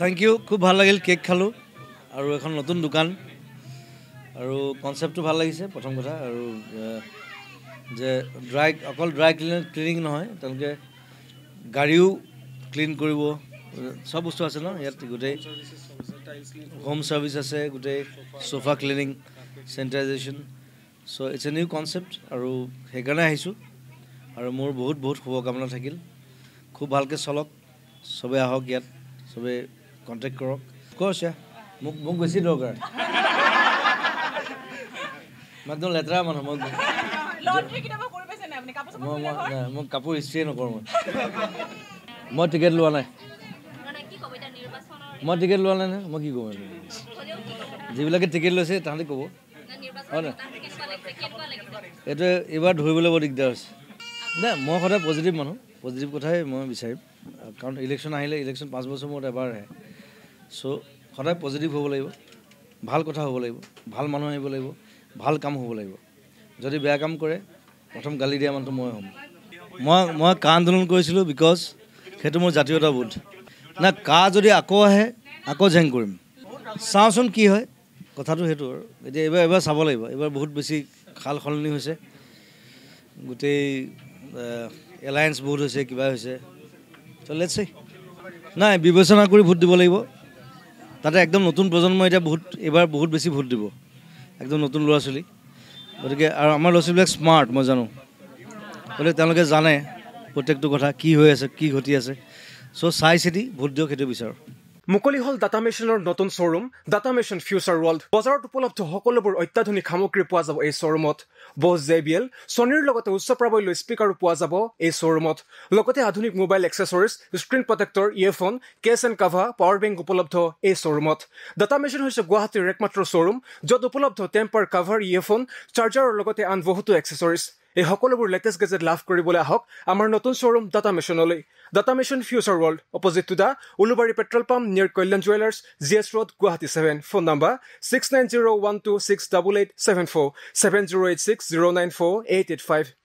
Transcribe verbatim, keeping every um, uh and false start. thank you खूब भल लगे केक खालू और एन नतुन दुकान और कन्सेप्ट भल लगे प्रथम कथा जे ड्राई अक ड्राई क्लिन क्लिनिंग नए गाड़ी क्लिन सब बस्तु आस ना इतना गोटे होम सर्विस आसे गोटे sofa cleaning sanitization so it's a new concept और और मोर बहुत बहुत शुभकामना थकिल खूब भालके चलक सबे आहक इत सबे कन्टेक्ट करक अफकोर्स या मुक मुक बेसि दरकार मैं एकदम लेतरा मानु मैं कपड़ इस्त्री नक मैं टिकेट ला ना मैं टिकेट ला ना मैं कि कम जीवे टिकेट लैसे तहते कब एबार धरबले बर दिगदार ना मैं सदा पजिटिव मानु पजिटिव कथाएं मैं विचारिम कारण इलेक्शन आहिले इलेक्शन पाँच बस मूर एबार है सो सदा पजिटिव हम लगे भल कथा हम लगे भल मानु लगे भल कम हम लगे जो बेया कम करे प्रथम गाली दिया मानु मैं हम मैं मैं का आंदोलन कर बिकज सो मोर जातीयता बोध ना का जो आक आए आक झेंग चाचन कि है कथा एबार चाह लगे बहुत बेसि खाल सलनी गोटे एलायंस बहुत होसे किबा होसे तो लेट्स सी ना विवेचना करी भोट दिब लागिब ताते एकदम नतुन प्रजन्म एटा बहुत एबार बहुत बेसि भोट दिब एकदम नतुन लरा छली गतिके आरो आमार लसिब्लेक स्मार्ट म जानो बोले तालोके जाने प्रत्येकटु कथा की होय आसे की घटी आसे सो साइ सिटी भोट दियक हेतु बिचार मुकली हल डाटा मेशिनर नतुन showroom data machine future world बजारत उपलब्ध सकलोबोर अत्याधुनिक सामग्री पा जाब ए शोरूमत बोस जेबीएल सोनीर लगते उच्च प्राबल्य स्पीकार पा जाब ए शोरूमत लगते आधुनिक mobile accessories screen protector earphone case and cover power bank उपलब्ध ए शोरूमत डाटा मेशिन হৈছে गुवाहाटीৰ एकमात्र शोरूम য'ত উপলব্ধ টেম্পাৰ কভাৰ ইয়ৰফোন চাৰ্জাৰৰ লগতে আন বহুতো এক্সেসৰিজ এই সকলোবোৰ লেটেষ্ট গেজেট লাভ কৰিবলৈ আহক আমাৰ নতুন শোৰুম ডাটা মেশিনলৈ data machine future world opposite to the Ulubari petrol pump near Kalyan jewellers GS road Guwahati সাত phone number six nine zero one two six eight eight seven four seven zero eight six zero nine four eight eight five